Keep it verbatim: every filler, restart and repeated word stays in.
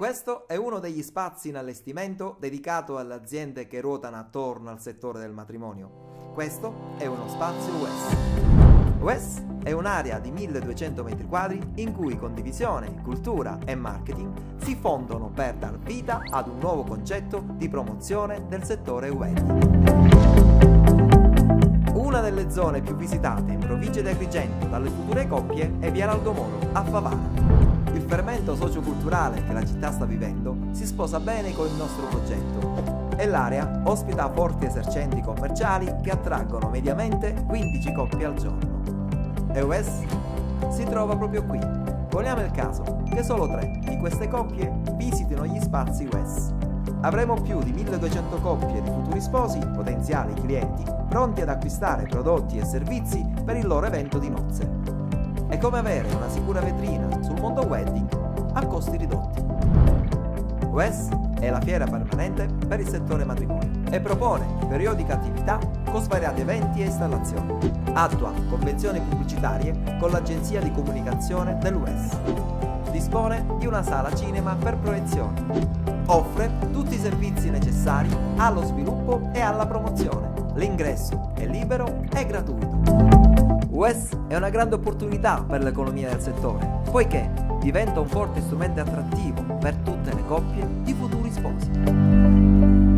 Questo è uno degli spazi in allestimento dedicato alle aziende che ruotano attorno al settore del matrimonio. Questo è uno spazio W E S. W E S è un'area di milleduecento metri quadri in cui condivisione, cultura e marketing si fondono per dar vita ad un nuovo concetto di promozione del settore wedding. Una delle zone più visitate in provincia di Agrigento dalle future coppie è Viale Aldo Moro a Favara. Il fermento socioculturale che la città sta vivendo si sposa bene con il nostro progetto. E l'area ospita forti esercenti commerciali che attraggono mediamente quindici coppie al giorno. E W E S si trova proprio qui. Vogliamo il caso che solo tre di queste coppie visitino gli spazi W E S. Avremo più di milleduecento coppie di futuri sposi, potenziali clienti, pronti ad acquistare prodotti e servizi per il loro evento di nozze. È come avere una sicura vetrina sul mondo wedding a costi ridotti. W E S è la fiera permanente per il settore matrimonio e propone periodiche attività con svariati eventi e installazioni. Attua convenzioni pubblicitarie con l'agenzia di comunicazione del W E S. Dispone di una sala cinema per proiezioni. Offre tutti i servizi necessari allo sviluppo e alla promozione. L'ingresso è libero e gratuito. W E S è una grande opportunità per l'economia del settore, poiché diventa un forte strumento attrattivo per tutte le coppie di futuri sposi.